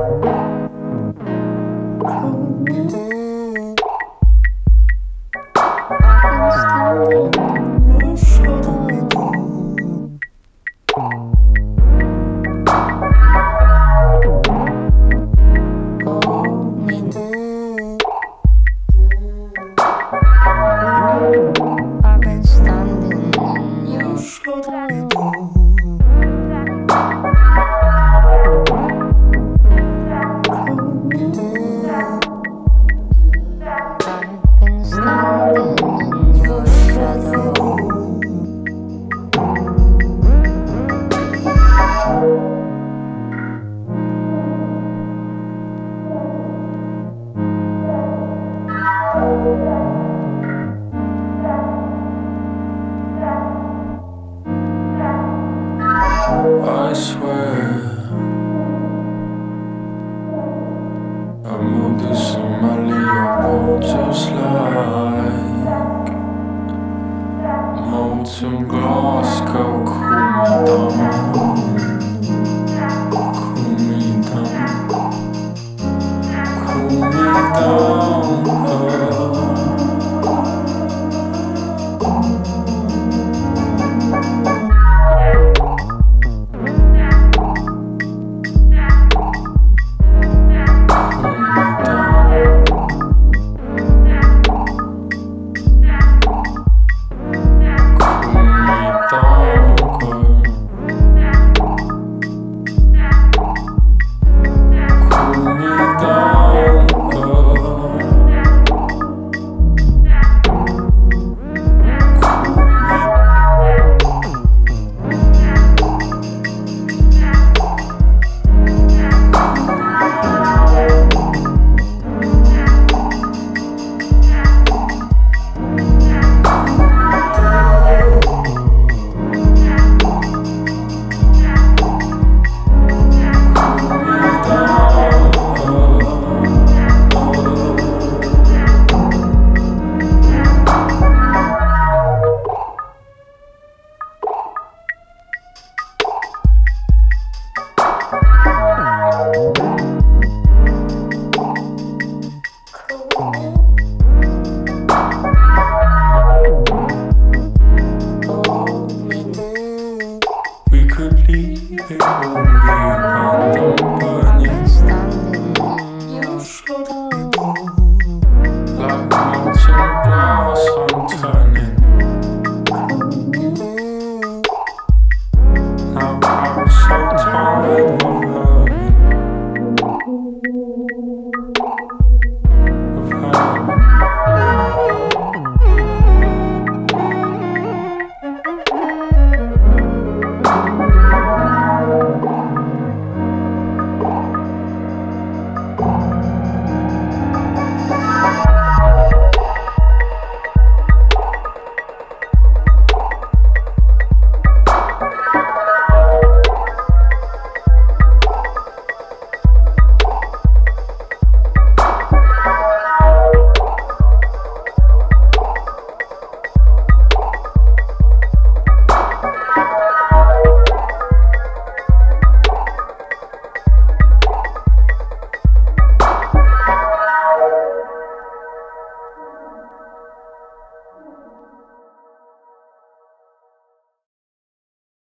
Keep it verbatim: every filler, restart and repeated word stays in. You